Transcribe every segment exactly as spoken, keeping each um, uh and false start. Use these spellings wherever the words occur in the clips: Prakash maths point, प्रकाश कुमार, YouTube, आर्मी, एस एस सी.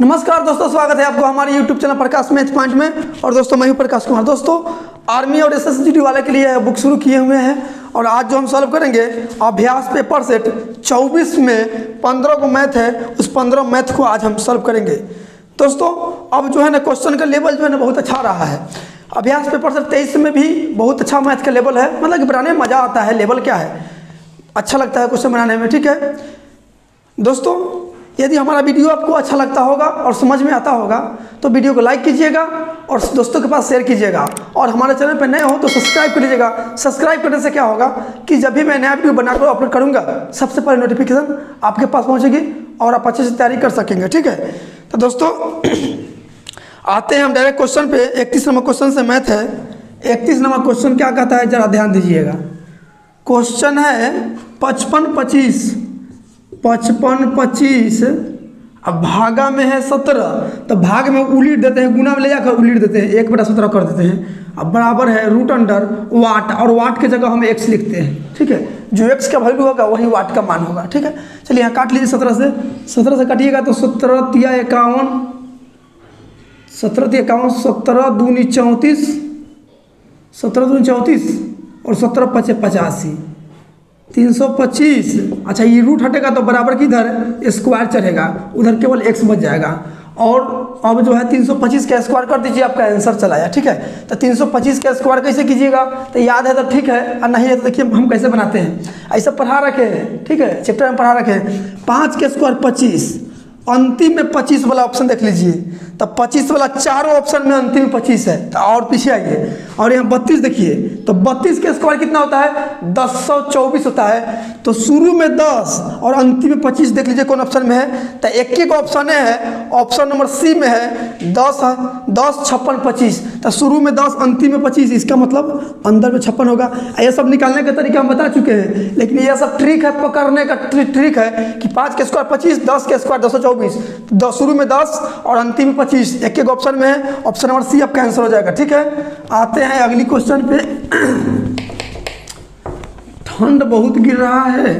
नमस्कार दोस्तों, स्वागत है आपको हमारे YouTube channel Prakash math point में। और दोस्तों मैं हूं प्रकाश कुमार। दोस्तों आर्मी और एस एस सी वाले के लिए बुक शुरू किए हुए हैं और आज जो हम सॉल्व करेंगे अभ्यास पेपर सेट चौबीस में पंद्रह को मैथ है, उस पंद्रह मैथ को आज हम सॉल्व करेंगे। दोस्तों अब जो है ना क्वेश्चन का लेवल जो है ना बहुत अच्छा रहा है। अभ्यास पेपर सेट तेईस में भी बहुत अच्छा मैथ का लेवल है, मतलब कि बनाने में मज़ा आता है। लेवल क्या है, अच्छा लगता है क्वेश्चन बनाने में। ठीक है दोस्तों, यदि हमारा वीडियो आपको अच्छा लगता होगा और समझ में आता होगा तो वीडियो को लाइक कीजिएगा और दोस्तों के पास शेयर कीजिएगा। और हमारे चैनल पर नए हो तो सब्सक्राइब कर लीजिएगा। सब्सक्राइब करने से क्या होगा कि जब भी मैं नया वीडियो बनाकर अपलोड करूँगा सबसे पहले नोटिफिकेशन आपके पास पहुँचेगी और आप अच्छे से तैयारी कर सकेंगे। ठीक है तो दोस्तों आते हैं हम डायरेक्ट क्वेश्चन पे। इकतीस नंबर क्वेश्चन से मैथ है। इकतीस नंबर क्वेश्चन क्या कहता है, जरा ध्यान दीजिएगा। क्वेश्चन है पचपन पच्चीस पचपन पच्चीस अब भागा में है सत्रह, तो भाग में उलीट देते हैं, गुना में ले जाकर उलीट देते हैं, एक बटा सत्रह कर देते हैं। अब बराबर है रूट अंडर वाट, और वाट के जगह हम एक्स लिखते हैं। ठीक है, जो एक्स का वैल्यू होगा वही वाट का मान होगा। ठीक है, चलिए यहाँ काट लीजिए सत्रह से। सत्रह से काटिएगा तो सत्रह तिया इक्यावन, सत्रह तिया इक्यावन, सत्रह दूनी चौंतीस, सत्रह दूनी चौंतीस और सत्रह पचे पचासी, तीन सौ पच्चीस। अच्छा ये रूट हटेगा तो बराबर किधर स्क्वायर चढ़ेगा, उधर केवल एक्स बच जाएगा। और अब जो है तीन सौ पच्चीस का स्क्वायर कर दीजिए, आपका आंसर चला आया। ठीक है तो तीन सौ पच्चीस का स्क्वायर कैसे कीजिएगा, तो याद है तो ठीक है और नहीं है तो देखिए हम कैसे बनाते हैं। ऐसा पढ़ा रखे हैं, ठीक है चैप्टर में पढ़ा रखे हैं। पाँच के स्क्वायर पच्चीस, अंतिम में पच्चीस वाला ऑप्शन देख लीजिए, तो पच्चीस वाला चारों ऑप्शन में अंतिम पच्चीस है, तो और पीछे आइए। और यहाँ बत्तीस देखिए, तो बत्तीस के स्क्वायर कितना होता है, दस सौ चौबीस होता है। तो शुरू में दस और अंतिम में पच्चीस देख लीजिए कौन ऑप्शन में है, तो एक एक ऑप्शन है, ऑप्शन नंबर सी में है दस, दस छप्पन पच्चीस। तो शुरू में दस अंतिम में पच्चीस, इसका मतलब अंदर में छप्पन होगा। यह सब निकालने का तरीका हम बता चुके हैं, लेकिन यह सब ट्रिक है, पकड़ने का ट्रिक है कि पाँच के स्क्वायर पच्चीस, दस के स्क्वायर दस सौ चौबीस, दस शुरू में दस और अंतिम में पच्चीस, एक एक ऑप्शन में है, ऑप्शन नंबर सी आपका आंसर हो जाएगा। ठीक है आते हैं अगली क्वेश्चन पे। ठंड बहुत गिर रहा है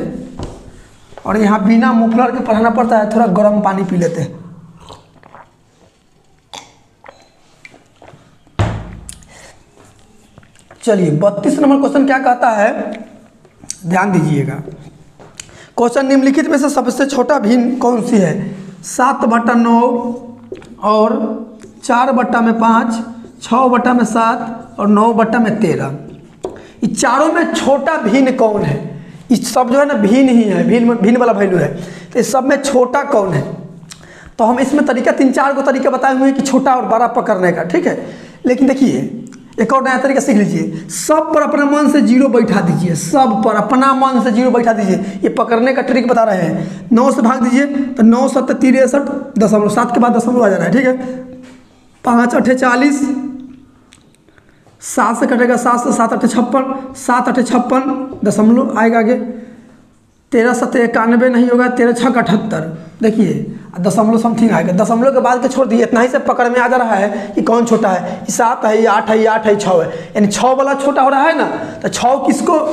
और यहाँ बिना मुफलर के पढ़ाना पड़ता है, थोड़ा गर्म पानी पी लेते हैं। चलिए बत्तीस नंबर क्वेश्चन क्या कहता है, ध्यान दीजिएगा। क्वेश्चन निम्नलिखित में से सबसे छोटा भिन्न कौन सी है, सात बटा नौ और चार बट्टा में पाँच, छः बट्टा में सात और नौ बट्टा में तेरह, इस चारों में छोटा भिन्न कौन है। इस सब जो है ना भिन्न ही है, भिन्न भिन्न वाला वैल्यू है, तो इस सब में छोटा कौन है। तो हम इसमें तरीका तीन चार को तरीके बताए हुए हैं कि छोटा और बड़ा पकड़ने का। ठीक है लेकिन देखिए एक और नया तरीका सीख लीजिए, सब पर अपना मन से जीरो बैठा दीजिए, सब पर अपना मन से जीरो बैठा दीजिए, ये पकड़ने का ट्रिक बता रहे हैं। नौ से भाग दीजिए तो नौ सत्तर तिरसठ, दशमलव सात के बाद दशमलव आ जा रहा है। ठीक है पाँच अठे चालीस, सात से कटेगा सात से, सात अठे छप्पन, सात अठे छप्पन दशमलव आएगा आगे। तेरह सत्तर इक्यानवे नहीं होगा, तेरह छः अठहत्तर, देखिए दशमलव समथिंग आएगा। दशमलव के बाद के छोड़ दिए, इतना ही से पकड़ में आ जा रहा है कि कौन छोटा है, सात है, आठ है, आठ है, छः है, यानी छः वाला छोटा हो रहा है ना। तो छः किसको,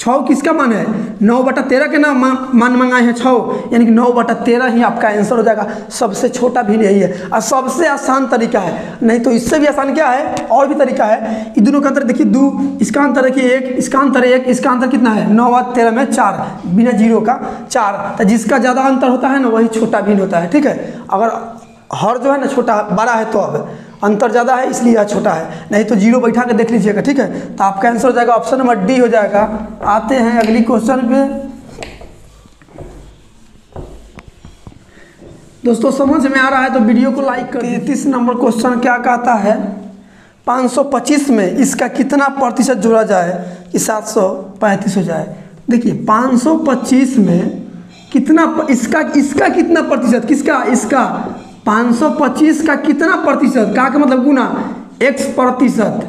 छः किसका मान है, नौ बटा तेरह के ना मान मंगाए हैं छः, यानी कि नौ बटा तेरह ही आपका आंसर हो जाएगा। सबसे छोटा भी यही है और सबसे आसान तरीका है, नहीं तो इससे भी आसान क्या है, और भी तरीका है। इन दोनों का अंतर देखिए दो, इसका अंतर देखिए एक, इसका अंतर एक, इसका अंतर कितना है नौ और तेरह में चार, बिना जीरो का चार। तो जिसका ज़्यादा अंतर होता है ना वही छोटा भिन्न होता है। ठीक है अगर हर जो है ना छोटा बड़ा है तो अब अंतर ज़्यादा है इसलिए यह छोटा है, नहीं तो जीरो बैठा के देख लीजिएगा। ठीक है तो आपका आंसर हो जाएगा ऑप्शन नंबर डी हो जाएगा। आते हैं अगली क्वेश्चन पे। दोस्तों समझ में आ रहा है तो वीडियो को लाइक कर। तैंतीस नंबर क्वेश्चन क्या कहता है, पाँच सौ पच्चीस में इसका कितना प्रतिशत जोड़ा जाए कि सात सौ पैंतीस हो जाए। देखिए पाँच सौ पच्चीस में कितना इसका इसका कितना प्रतिशत, किसका, इसका पाँच सौ पच्चीस का कितना प्रतिशत, का का मतलब गुना, x प्रतिशत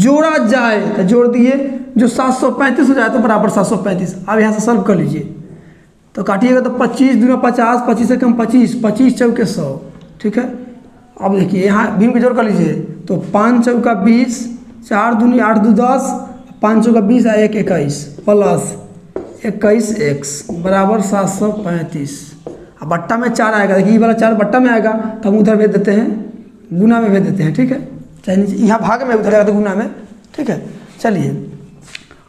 जोड़ा जाए, तो जोड़ दिए जो सात सौ पैंतीस हो जाए तो बराबर सात सौ पैंतीस। अब यहाँ से सॉल्व कर लीजिए तो काटिएगा तो पच्चीस दूना पचास, पच्चीस से कम पच्चीस, पच्चीस चौके सौ। ठीक है अब देखिए यहाँ भीम को जोड़ कर लीजिए तो पाँच चौका बीस, चार दूनी आठ दू दस, पाँच चौका बीस आ एक इक्कीस, प्लस इक्कीस एक्स बराबर सात सौ पैंतीस। अब बट्टा में चार आएगा, देखिए ये वाला चार बट्टा में आएगा तो हम उधर भेज देते हैं, गुना में भेज देते हैं, ठीक है। चाहे यहाँ भाग में उधर आएगा तो गुना में, ठीक है। चलिए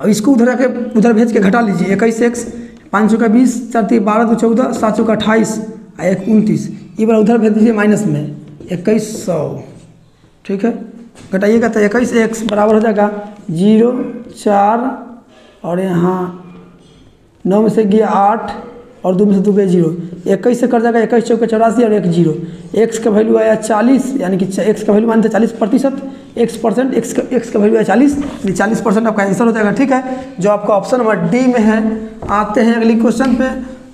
अब इसको उधर आके उधर भेज के घटा लीजिए, इक्कीस एक्स पाँच सौ का बीस, चार तीन बारह दो चौदह, सात सौ का अट्ठाईस, एक उनतीस, ये बार उधर भेज दीजिए माइनस में इक्कीस सौ, ठीक है। घटाइएगा तो इक्कीस एक्स बराबर हो जाएगा जीरो चार और यहाँ नौ में से गया आठ और दो में से दो गया जीरो, इक्कीस से कर जाएगा इक्कीस चौके चौरासी और एक जीरो। एक्स का वैल्यू आया चालीस, यानी कि एक्स का वैल्यू मानते हैं चालीस प्रतिशत, एक्स परसेंट, एक्स का एक्स का वैल्यू आया चालीस, ये चालीस परसेंट आपका आंसर हो जाएगा, ठीक है, जो आपका ऑप्शन नंबर डी में है। आते हैं अगली क्वेश्चन पे।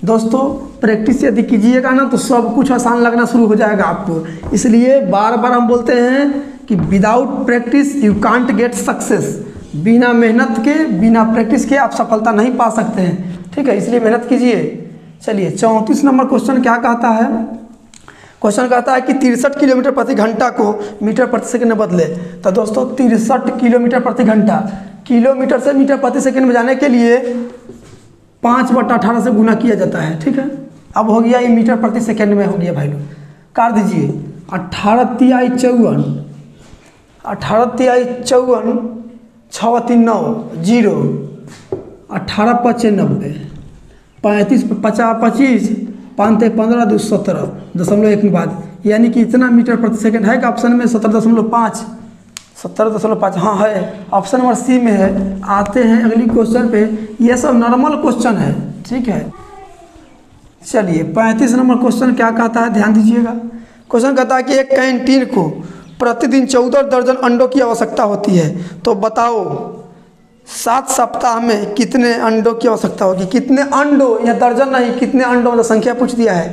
दोस्तों प्रैक्टिस यदि कीजिएगा ना तो सब कुछ आसान लगना शुरू हो जाएगा आपको, इसलिए बार बार हम बोलते हैं कि without practice you can't get success, बिना मेहनत के बिना प्रैक्टिस के आप सफलता नहीं पा सकते हैं, ठीक है, इसलिए मेहनत कीजिए। चलिए चौंतीस नंबर क्वेश्चन क्या कहता है, क्वेश्चन कहता है कि तिरसठ किलोमीटर प्रति घंटा को मीटर प्रति सेकंड में बदले। तो दोस्तों तिरसठ किलोमीटर प्रति घंटा, किलोमीटर से मीटर प्रति सेकंड में जाने के लिए पाँच बटा अठारह से गुना किया जाता है, ठीक है। अब हो गया ये मीटर प्रति सेकंड में हो गया भाई लोग, काट दीजिए अट्ठारह तिहाई चौवन, अट्ठारह तिहाई चौवन, छः तीन नौ जीरो, अट्ठारह पचे नब्बे, पैंतीस पचास पच्चीस, पाँच पंद्रह दो सत्रह, दशमलव एक के बाद, यानी कि इतना मीटर प्रति सेकंड है कि ऑप्शन में सत्रह दशमलव पाँच, सत्रह दशमलव पाँच हाँ है, ऑप्शन नंबर सी में है। आते हैं अगली क्वेश्चन पे, यह सब नॉर्मल क्वेश्चन है, ठीक है। चलिए पैंतीस नंबर क्वेश्चन क्या कहता है, ध्यान दीजिएगा। क्वेश्चन कहता है कि एक कैंटीन को प्रतिदिन चौदह दर्जन अंडों की आवश्यकता होती है, तो बताओ सात सप्ताह में कितने अंडों की आवश्यकता होगी। कितने अंडों या दर्जन नहीं, कितने अंडों, मतलब संख्या पूछ दिया है।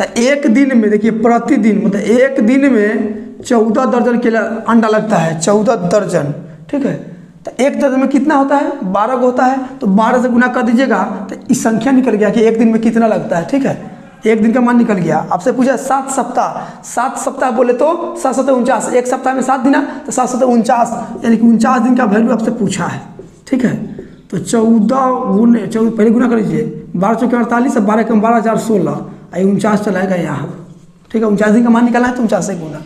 तो एक दिन में देखिए प्रतिदिन, मतलब एक दिन में चौदह दर्जन के अंडा लगता है, चौदह दर्जन, ठीक है। तो एक दर्जन में कितना होता है, बारह को होता है, तो बारह से गुना कर दीजिएगा तो इस संख्या निकल गया कि एक दिन में कितना लगता है, ठीक है, एक दिन का मान निकल गया। आपसे पूछा सात सप्ताह, सात सप्ताह बोले तो सात सौ उनचास, एक सप्ताह में सात दिन है तो सात सौ उनचास, यानी कि उनचास दिन का वैल्यू आपसे पूछा है, ठीक है। तो चौदह गुने चौदह पहले गुना कर लीजिए, बारह चौके अड़तालीस और बारह कम बारह हज़ार सोलह, आई उनचास चलाएगा यहाँ, ठीक है। उनचास दिन का मान निकाला है तो उनचास से गुना,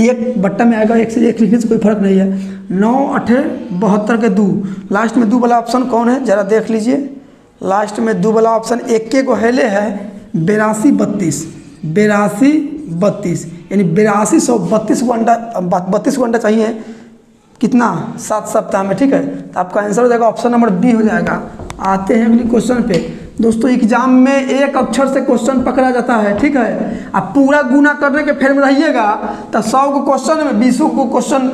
एक बट्टा में आएगा, एक से एक लिखने से कोई फर्क नहीं है। नौ अठे बहत्तर के दो, लास्ट में दो वाला ऑप्शन कौन है ज़रा देख लीजिए, लास्ट में दो वाला ऑप्शन इक्के को हेले है बेरासी बत्तीस, बेरासी बत्तीस, यानी बेरासी सौ बत्तीस को अंडा, बत्तीस को अंडा चाहिए कितना, सात सप्ताह में, ठीक है। तो आपका आंसर हो जाएगा ऑप्शन नंबर बी हो जाएगा। आते हैं अगली क्वेश्चन पे। दोस्तों एग्जाम में एक अक्षर से क्वेश्चन पकड़ा जाता है, ठीक है। आप पूरा गुना करने के फेर में रहिएगा तो सौ को क्वेश्चन में बीसों को क्वेश्चन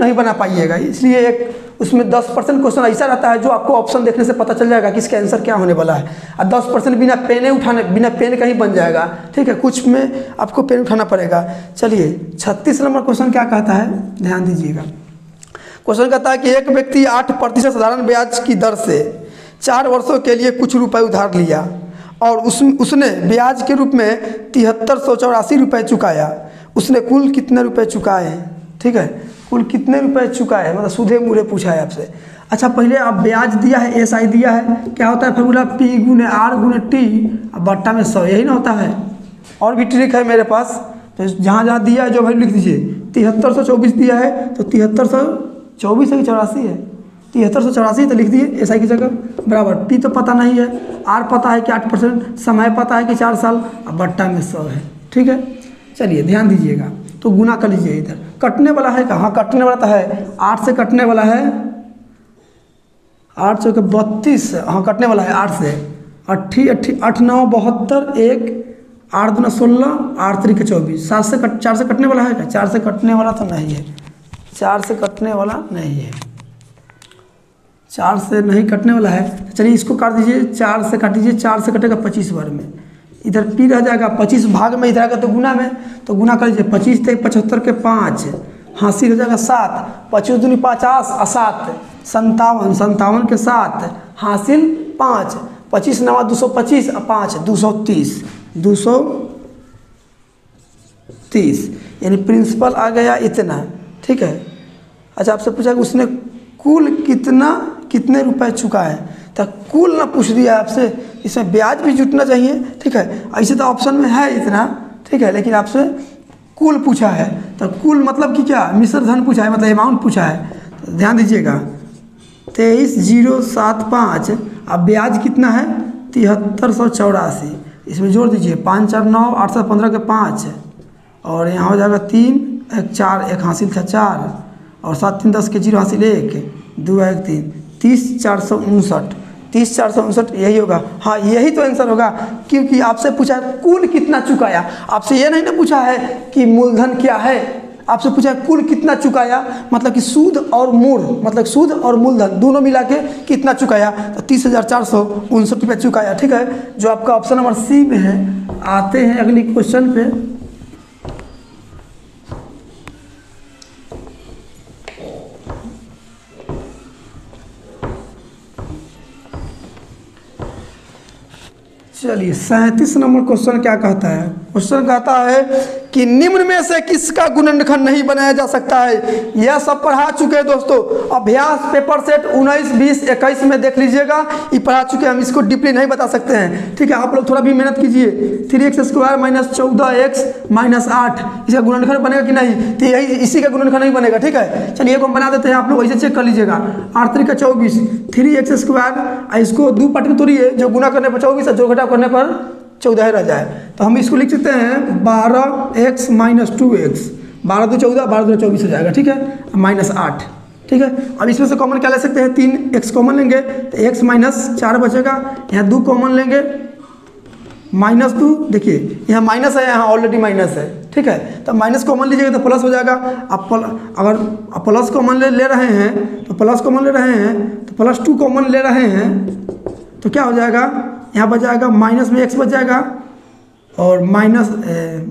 नहीं बना पाइएगा, इसलिए एक उसमें दस परसेंट क्वेश्चन ऐसा रहता है जो आपको ऑप्शन देखने से पता चल जाएगा कि इसका आंसर क्या होने वाला है, और दस परसेंट बिना पेने उठाने बिना पेन का ही बन जाएगा, ठीक है, कुछ में आपको पेन उठाना पड़ेगा। चलिए छत्तीस नंबर क्वेश्चन क्या कहता है, ध्यान दीजिएगा। क्वेश्चन कहता है कि एक व्यक्ति आठ प्रतिशत साधारण ब्याज की दर से चार वर्षों के लिए कुछ रुपए उधार लिया और उस उसने ब्याज के रूप में तिहत्तर सौ चौरासी रुपये चुकाया, उसने कुल कितने रुपए चुकाए, ठीक है, कुल कितने रुपए चुकाए, मतलब सूधे मूरे पूछा है आपसे। अच्छा पहले आप ब्याज दिया है, एस आई दिया है, क्या होता है फॉर्मूला पी गुने आर गुने टी और बट्टा में सौ, यही ना होता है। और भी ट्रिक है मेरे पास, तो जहाँ जहाँ दिया है जो भाई लिख दीजिए, तिहत्तर सौ चौबीस दिया है तो तिहत्तर सौ चौबीस है कि चौरासी है, तिहत्तर सौ चौरासी तो लिख दिए एस आई की जगह, बराबर पी तो पता नहीं है, आर पता है कि आठ परसेंट, समय पता है कि चार साल और बट्टा में सौ है, ठीक है। चलिए ध्यान दीजिएगा, तो गुना कर लीजिए, इधर कटने वाला है कहाँ, कटने वाला तो है, आठ से कटने वाला है, आठ सौ के बत्तीस, हाँ कटने वाला है आठ से, अट्ठी अट्ठी आठ नौ बहत्तर, एक आठ दुना सोलह, आठ तरीके चौबीस, सात से कट चार से कटने वाला है क्या, चार से कटने वाला तो नहीं है, चार से कटने वाला नहीं है, चार से नहीं कटने वाला है। चलिए इसको काट दीजिए, चार से काट दीजिए, चार से कटेगा पच्चीस बार में, इधर पी रह जाएगा पच्चीस भाग में, इधर आएगा तो गुना में, तो गुना कर लीजिए पच्चीस तक पचहत्तर के पाँच, हासिल हो जाएगा सात, पच्चीस दूनी पचास और सात संतावन, संतावन के साथ हासिल पाँच, पच्चीस नवा दो सौ पच्चीस और पाँच दो सौ तीस, दो सौ तीस, यानी प्रिंसिपल आ गया इतना, ठीक है। अच्छा आपसे पूछा कि उसने कुल कितना कितने रुपए चुका है, तो कुल ना पूछ दिया आपसे, इसमें ब्याज भी जुटना चाहिए, ठीक है। ऐसे तो ऑप्शन में है इतना, ठीक है, लेकिन आपसे कुल पूछा है, तो कुल मतलब कि क्या, मिश्र धन पूछा है, मतलब अमाउंट पूछा है, तो ध्यान दीजिएगा। तेईस जीरो सात पाँच, अब ब्याज कितना है, तिहत्तर सौ चौरासी, इसमें जोड़ दीजिए, पाँच चार नौ, आठ सौ पंद्रह के पाँच, और यहाँ हो जाएगा तीन एक चार, एक हासिल था चार, और सात तीन दस के जीरो हासिल एक, दो एक तीन, तीस चार सौ उनसठ, तीस चार सौ उनसठ यही होगा, हाँ यही तो आंसर होगा, क्योंकि आपसे पूछा है कुल कितना चुकाया, आपसे ये नहीं ना पूछा है कि मूलधन क्या है, आपसे पूछा है कुल कितना चुकाया, मतलब कि सूद और मूल, मतलब सूद और मूलधन दोनों मिला के कितना चुकाया, तो तीस हज़ार चार सौ उनसठ रुपये चुकाया, ठीक है, जो आपका ऑप्शन नंबर सी में है। आते हैं अगले क्वेश्चन पे। चलिए सैंतीस नंबर क्वेश्चन क्या कहता है, क्वेश्चन कहता है कि निम्न में से किसका गुणनखंड नहीं बनाया जा सकता है। यह सब पढ़ा चुके हैं दोस्तों, अभ्यास पेपर सेट उन्नीस बीस इक्कीस में देख लीजिएगा, ये पढ़ा चुके हैं, हम इसको डीपली नहीं बता सकते हैं, ठीक है। आप लोग थोड़ा भी मेहनत कीजिए। थ्री एक्स स्क्वायर माइनस चौदह एक्स माइनस आठ, इसका गुणनखंड बनेगा कि नहीं, तो यही इसी का गुणनखंड नहीं बनेगा, ठीक है। चलिए एक हम बना देते हैं, आप लोग ऐसे चेक कर लीजिएगा। आठ तरीका चौबीस, थ्री एक्स स्क्वायर, इसको दो पार्ट में तोड़िए, जो गुना करने पर चौबीस है, जो घटाव करने पर चौदह रह जाए, तो हम इसको लिख सकते हैं बारह एक्स माइनस टू एक्स, बारह दो चौदह, बारह दो चौबीस हो जाएगा, ठीक है, माइनस आठ, ठीक है। अब इसमें से कॉमन क्या ले सकते हैं, तीन एक्स कॉमन लेंगे तो एक्स माइनस चार बचेगा, यहाँ दो कॉमन लेंगे माइनस दो, देखिए यहाँ माइनस है, यहाँ ऑलरेडी माइनस है, ठीक है, तो माइनस कॉमन लीजिएगा तो प्लस हो जाएगा। आप अगर प्लस कॉमन ले रहे हैं तो प्लस कॉमन ले रहे हैं तो प्लस टू कॉमन ले रहे हैं तो क्या हो जाएगा, यहाँ बच जाएगा माइनस में एक्स बच जाएगा और माइनस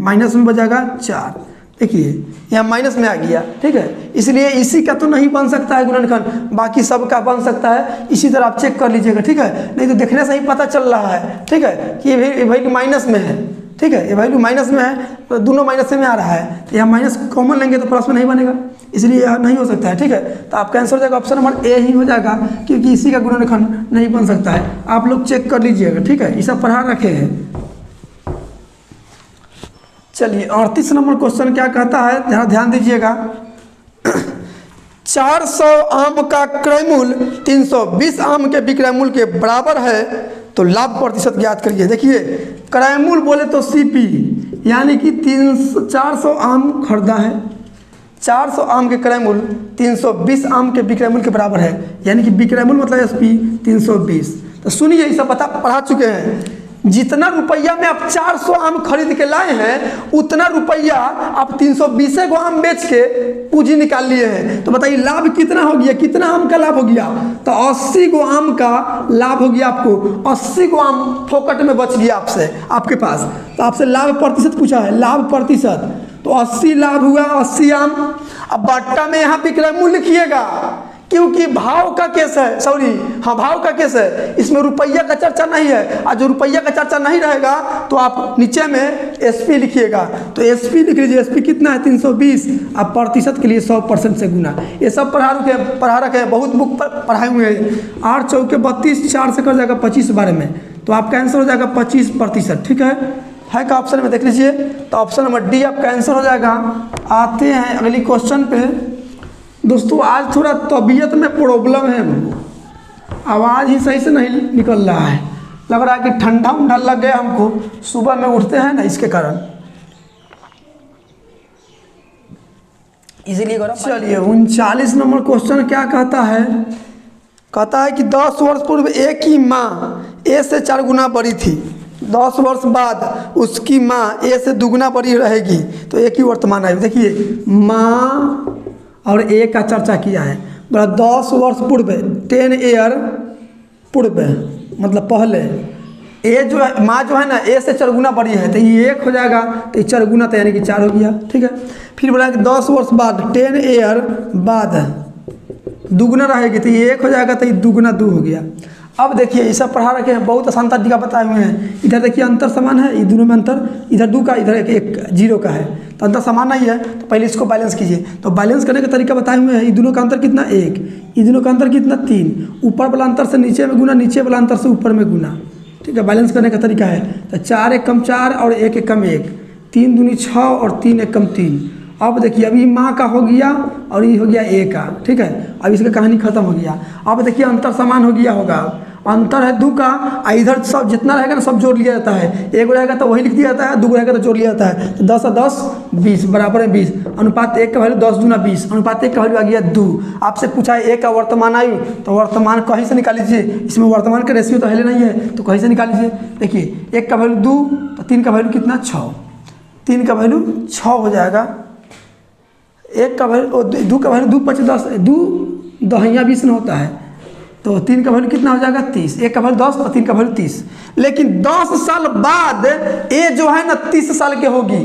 माइनस में बच जाएगा चार, देखिए यहाँ माइनस में आ गया, ठीक है, इसलिए इसी का तो नहीं बन सकता है गुणनखंड, बाकी सब का बन सकता है। इसी तरह आप चेक कर लीजिएगा, ठीक है, नहीं तो देखने से ही पता चल रहा है, ठीक है, कि ये वैल्यू माइनस में है, ठीक है, ये वैल्यू माइनस में है, तो दोनों माइनस में आ रहा है, तो यहाँ माइनस कॉमन लेंगे तो प्लस में नहीं बनेगा, इसलिए यह नहीं हो सकता है, ठीक है, तो आपका आंसर हो जाएगा ऑप्शन नंबर ए ही हो जाएगा, क्योंकि इसी का गुणनखंड नहीं बन सकता है। आप लोग चेक कर लीजिएगा, ठीक है, ये सब पढ़ा रखे हैं। चलिए अड़तीस नंबर क्वेश्चन क्या कहता है, जरा ध्यान दीजिएगा। चार सौ आम का क्रय मूल्य तीन सौ बीस आम के विक्रय मूल्य के बराबर है तो लाभ प्रतिशत ज्ञात करिए। देखिए क्रय मूल्य बोले तो सीपी, यानी कि तीन सौ चार सौ आम खरीदा है, चार सौ आम के क्रय मूल्य तीन सौ बीस आम के विक्रय मूल्य के बराबर है, यानी कि विक्रय मूल्य मतलब एस पी तीन सौ बीस। तो सुनिए ये सब बता पढ़ा चुके हैं, जितना रुपया में आप चार सौ आम खरीद के लाए हैं उतना रुपया आप तीन सौ बीस को आम बेच के पूंजी निकाल लिए हैं, तो बताइए लाभ कितना हो गया, कितना आम का लाभ हो गया, तो अस्सी गो आम का लाभ हो गया आपको, अस्सी गो आम फोकट में बच गया आपसे, आपके पास। तो आपसे लाभ प्रतिशत पूछा है, लाभ प्रतिशत, तो अस्सी लाभ हुआ, अस्सी आम। अब बट्टा में यहाँ विक्रय मूल्य लिखिएगा, क्योंकि भाव का केस है, सॉरी हाँ भाव का केस है, इसमें रुपया का चर्चा नहीं है, और जो रुपया का चर्चा नहीं रहेगा तो आप नीचे में एसपी लिखिएगा, तो एसपी लिख लीजिए, एसपी कितना है तीन सौ बीस, आप प्रतिशत के लिए सौ परसेंट से गुना। ये सब पढ़ा रखे पढ़ा रखे हैं, बहुत बुक पढ़ाए हुए हैं। आठ चौके बत्तीस, चार से कर जाएगा पच्चीस बारह में, तो आपका आंसर हो जाएगा पच्चीस प्रतिशत, ठीक है है का ऑप्शन में देख लीजिए, तो ऑप्शन नंबर डी आपका आंसर हो जाएगा। आते हैं अगली क्वेश्चन पे। दोस्तों आज थोड़ा तबीयत में प्रॉब्लम है, आवाज़ ही सही से नहीं निकल रहा है, लग रहा है कि ठंडा उंडा लग गया हमको, सुबह में उठते हैं ना इसके कारण, इसीलिए। चलिए उनचालीस नंबर क्वेश्चन क्या कहता है, कहता है कि दस वर्ष पूर्व ए की माँ ए से चार गुना बड़ी थी, दस वर्ष बाद उसकी माँ ए से दुगुना बड़ी रहेगी, तो ए की वर्तमान आयु। देखिए माँ और ए का चर्चा किया है, बोला दस वर्ष पूर्व, टेन ईयर पूर्व मतलब पहले, ए जो है माँ जो है ना ए से चरगुना बड़ी है, तो ये एक हो जाएगा, तो ये चरगुना तो यानी कि चार हो गया, ठीक है। फिर बोला कि दस वर्ष बाद टेन ईयर बाद दुगुना रहेगी, तो ये एक हो जाएगा, तो ये दुगुना दो हो गया। अब देखिए ये सब पढ़ा रखे हैं, बहुत आसान तरीका बताए हुए हैं। इधर देखिए अंतर समान है, ये दोनों में अंतर, इधर दो का इधर एक, एक जीरो का है, तो अंतर समान नहीं है, तो पहले इसको बैलेंस कीजिए, तो बैलेंस करने का तरीका बताए हुए हैं। ये दोनों का अंतर कितना एक, ये दोनों का अंतर कितना तीन, ऊपर वाला अंतर से नीचे में गुना, नीचे वाला अंतर से ऊपर में गुना, ठीक है, बैलेंस करने का तरीका है। तो चार एक कम चार और एक एक कम एक, तीन दूनी छः और तीन एक कम तीन। अब देखिए अभी माँ का हो गया और ये हो गया ए का, ठीक है। अब इसका कहानी खत्म हो गया। अब देखिए अंतर समान हो गया होगा, अंतर है दो का, इधर सब जितना रहेगा ना सब जोड़ लिया जाता है, एक रहेगा तो वही लिख दिया जाता है, दो रहेगा तो जोड़ लिया जाता है। तो दस और दस बीस बराबर है बीस। अनुपात एक का वैल्यू दस दूना बीस, अनुपात एक का वैल्यू आ गया दो। आपसे पूछा है एक का वर्तमान आयु, तो वर्तमान कहीं से निकाल लीजिए, इसमें वर्तमान का रेशियो तो है नहीं है, तो कहीं से निकाल लीजिए। देखिए एक का वैल्यू दो, तो तीन का वैल्यू कितना छः, तीन का वैल्यू छः हो जाएगा, एक का वैल्यू दो का वैल्यू दो पच दस, दो दहिया बीस न होता है, तो तीन का वैल्यू कितना हो जाएगा तीस, एक का वैल्यू दस और तीन का वैल्यू तीस। लेकिन दस साल बाद ए जो है ना तीस साल के होगी,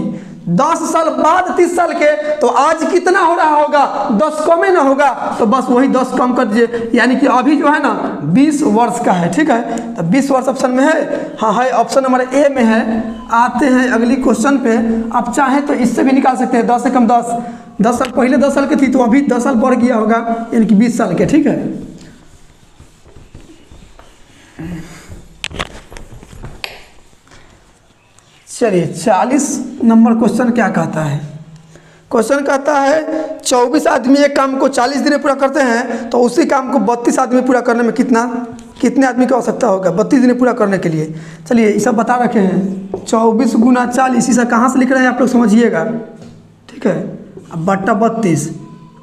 दस साल बाद तीस साल के, तो आज कितना हो रहा होगा, दस कम ना होगा, तो बस वही दस कम कर दीजिए, यानी कि अभी जो है ना बीस वर्ष का है, ठीक है। तो बीस वर्ष ऑप्शन में है, हाँ है, ऑप्शन हमारे ए में है। आते हैं अगली क्वेश्चन पे। आप चाहें तो इससे भी निकाल सकते हैं, दस से कम दस, दस साल पहले दस साल के थी, तो अभी दस साल बढ़ गया होगा, यानी कि बीस साल के, ठीक है। चलिए चालीस नंबर क्वेश्चन क्या कहता है। क्वेश्चन कहता है चौबीस आदमी एक काम को चालीस दिन में पूरा करते हैं, तो उसी काम को बत्तीस आदमी पूरा करने में कितना कितने आदमी की आवश्यकता होगा बत्तीस दिन में पूरा करने के लिए। चलिए ये सब बता रखे हैं, चौबीस गुना चालीस, इसे कहाँ से लिख रहे हैं आप लोग समझिएगा, ठीक है। अब बट्टा बत्तीस,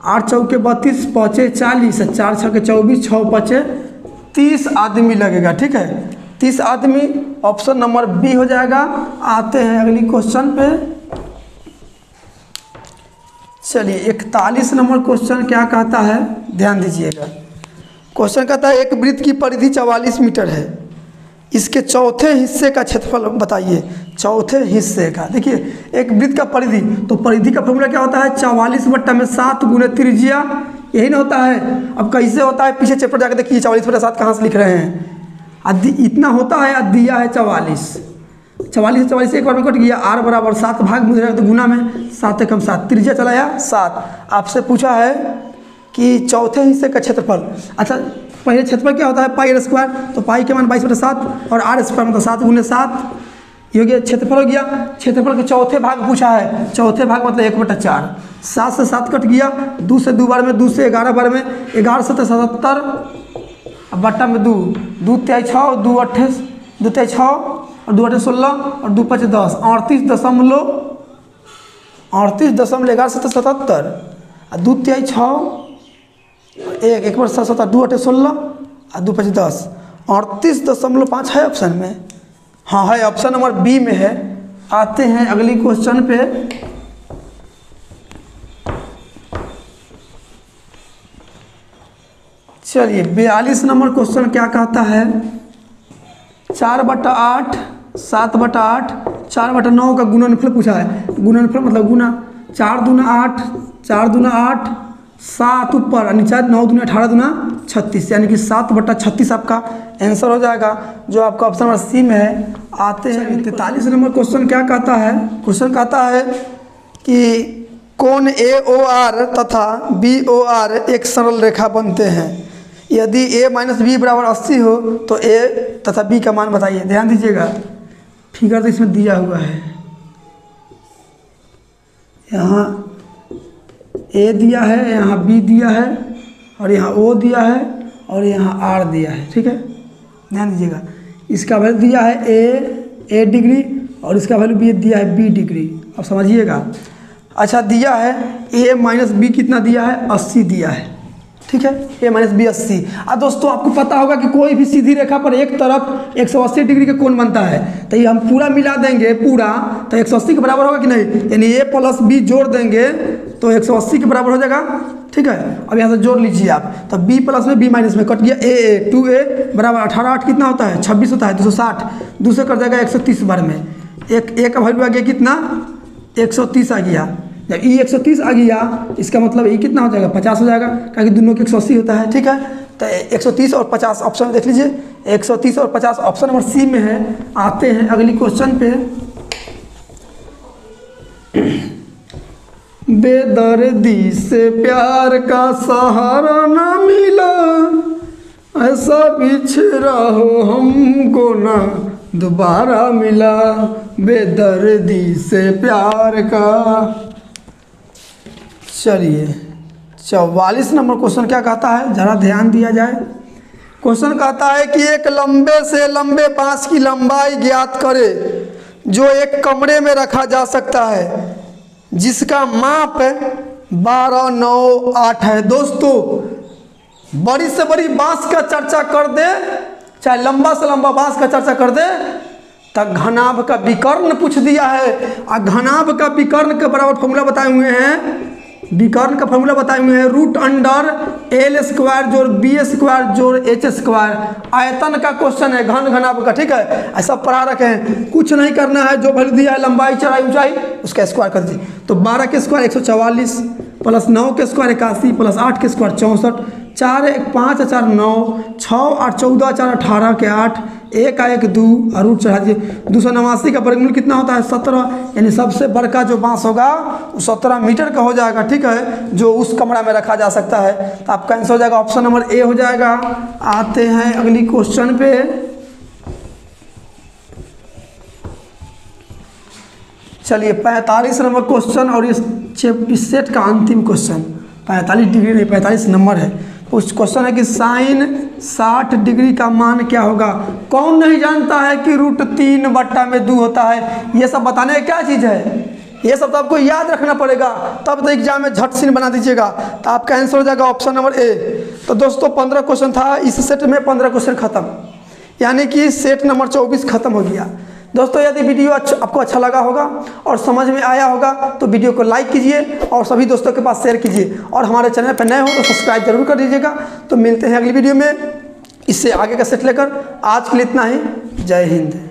आठ चौके बत्तीस, पाँचे चालीस, चार छके चौबीस, छः पाँचे तीस आदमी लगेगा, ठीक है। तीस आदमी ऑप्शन नंबर बी हो जाएगा। आते हैं अगली क्वेश्चन पे। चलिए इकतालीस नंबर क्वेश्चन क्या कहता है, ध्यान दीजिएगा। क्वेश्चन कहता है एक वृत्त की परिधि चवालीस मीटर है, इसके चौथे हिस्से का क्षेत्रफल बताइए। चौथे हिस्से का, देखिए एक वृत्त का परिधि, तो परिधि का फॉर्मूला क्या होता है, चवालीस बट्टा में सात गुने त्रिज्या, यही ना होता है। अब कैसे होता है पीछे चैप्टर जाकर देखिए, चवालीस बट्टा सात कहाँ से लिख रहे हैं, इतना होता है दिया है चवालीस, चवालीस से चवालीस एक बार में कट गया, आर बराबर सात भाग मुझे तो गुना में सात एकम सात, त्रिज्या चलाया सात। आपसे पूछा है कि चौथे हिस्से का क्षेत्रफल, अच्छा पहले क्षेत्रफल क्या होता है, पाई आर स्क्वायर, तो पाई के मान बाईस बटा सात और आर स्क्वायर मतलब सात गुने सात, ये हो गया क्षेत्रफल हो गया। क्षेत्रफल के चौथे भाग पूछा है, चौथे भाग मतलब एक बटा चार, सात से सात कट गया, दो से दो बार में, दो से ग्यारह बार में, ग्यारह सत्तर सतहत्तर और बट्टा में दो, दो त्याई छः, दो अट्ठाईस, दो त्याई छः और दो अट्ठाईस सोलह और दो पाँच दस, अड़तीस दशमलव अड़तीस दशमलव ग्यारह सत्तर सतहत्तर और दो त्याई छः एक एक बार सात सौ दो अठे सोलह और दो पच्चीस दस, अड़तीस दशमलव पाँच है ऑप्शन में, हाँ है ऑप्शन नंबर बी में है। आते हैं अगली क्वेश्चन पे। चलिए बयालीस नंबर क्वेश्चन क्या कहता है, चार बटा आठ, सात बटा आठ, चार बटा नौ का गुणनफल पूछा है। गुणनफल मतलब गुना, चार दूना आठ, चार दूना आठ, सात ऊपर और नीचे, नौ दूना अठारह दूना छत्तीस, यानी कि सात बट्टा छत्तीस आपका आंसर हो जाएगा, जो आपका ऑप्शन नंबर सी में है। आते हैं तैंतालीस नंबर क्वेश्चन क्या कहता है। क्वेश्चन कहता है कि कोण ए ओ आर तथा बी ओ आर एक सरल रेखा बनते हैं, यदि ए माइनस बी बराबर अस्सी हो तो ए तथा बी का मान बताइए। ध्यान दीजिएगा, फिगर तो इसमें दिया हुआ है, यहाँ ए दिया है, यहाँ बी दिया है और यहाँ ओ दिया है और यहाँ आर दिया है, ठीक है। ध्यान दीजिएगा, इसका वैल्यू दिया है ए ए डिग्री और इसका वैल्यू बी दिया है बी डिग्री, अब समझिएगा। अच्छा दिया है ए माइनस बी कितना दिया है, अस्सी दिया है, ठीक है, ए माइनस बी अस्सी। और दोस्तों आपको पता होगा कि कोई भी सीधी रेखा पर एक तरफ एक सौ अस्सी डिग्री का कोण बनता है, तो ये हम पूरा मिला देंगे पूरा, तो एक सौ अस्सी के बराबर होगा कि नहीं, यानी ए प्लस बी जोड़ देंगे तो एक सौ अस्सी के बराबर हो जाएगा, ठीक है। अब यहाँ से जोड़ लीजिए आप, तो बी प्लस में बी माइनस में कट गया, ए ए टू ए बराबर अठारह आठ कितना होता है छब्बीस होता है, दो सौ साठ दूसरे कर जाएगा एक सौ तीस बार में, एक ए का वैल्यू आ गया कितना एक सौ तीस आ गया, जब ई एक सौ तीस आ गया इसका मतलब ई कितना हो जाएगा पचास हो जाएगा, क्योंकि दोनों के एक सौ अस्सी होता है, ठीक है। तो एक सौ तीस और पचास ऑप्शन देख लीजिए, एक सौ तीस और पचास ऑप्शन नंबर सी में है। आते हैं अगली क्वेश्चन पे। बेदर्दी से प्यार का सहारा न मिला, ऐसा बिछड़ा हो हमको ना दोबारा मिला बेदर्दी से प्यार का। चलिए चौवालीस नंबर क्वेश्चन क्या कहता है, जरा ध्यान दिया जाए। क्वेश्चन कहता है कि एक लंबे से लंबे बांस की लंबाई ज्ञात करें जो एक कमरे में रखा जा सकता है, जिसका माप बारह नौ आठ है। दोस्तों बड़ी से बड़ी बांस का चर्चा कर दे, चाहे लंबा से लंबा बांस का चर्चा कर दे, तब घनाभ का विकर्ण पूछ दिया है। और घनाभ का विकर्ण के बराबर फॉर्मूला बताए हुए हैं, विकर्ण का फॉर्मूला बताए हुए हैं रूट अंडर एल स्क्वायर जोड़ बी स्क्वायर जोड़ एच स्क्वायर। आयतन का क्वेश्चन है, घन घनाभ का, ठीक है। ऐसा पढ़ा रखे हैं, कुछ नहीं करना है, जो वैल्यू दिया है लंबाई चौड़ाई ऊंचाई उसका स्क्वायर कर दीजिए। तो बारह के स्क्वायर एक सौ चवालीस प्लस नौ के स्क्वायर इक्यासी प्लस आठ के स्क्वायर चौंसठ, चार एक पाँच चार नौ, छः आठ चौदह चार अठारह के आठ, एक एक दो और रूट चढ़ा दिए। दो सौ नवासी का वर्गमूल कितना होता है सत्रह, यानी सबसे बड़का जो बांस होगा वो सत्रह मीटर का हो जाएगा, ठीक है, जो उस कमरा में रखा जा सकता है। तो आपका आंसर हो जाएगा ऑप्शन नंबर ए हो जाएगा। आते हैं अगली क्वेश्चन पे। चलिए पैंतालीस नंबर क्वेश्चन और इस इस सेट का अंतिम क्वेश्चन पैंतालीस डिग्री नहीं पैंतालीस नंबर है। उस क्वेश्चन है कि साइन साठ डिग्री का मान क्या होगा। कौन नहीं जानता है कि रूट तीन बट्टा में दो होता है। ये सब बताने की क्या चीज़ है, ये सब तो आपको याद रखना पड़ेगा, तब तो एग्जाम में झट सीन बना दीजिएगा। तो आपका आंसर हो जाएगा ऑप्शन नंबर ए। तो दोस्तों पंद्रह क्वेश्चन था इस सेट में, पंद्रह क्वेश्चन खत्म, यानी कि सेट नंबर चौबीस खत्म हो गया। दोस्तों यदि वीडियो अच्छा, आपको अच्छा लगा होगा और समझ में आया होगा तो वीडियो को लाइक कीजिए और सभी दोस्तों के पास शेयर कीजिए, और हमारे चैनल पर नए हो तो सब्सक्राइब जरूर कर दीजिएगा। तो मिलते हैं अगली वीडियो में इससे आगे का सेट लेकर। आज के लिए इतना ही, जय हिंद।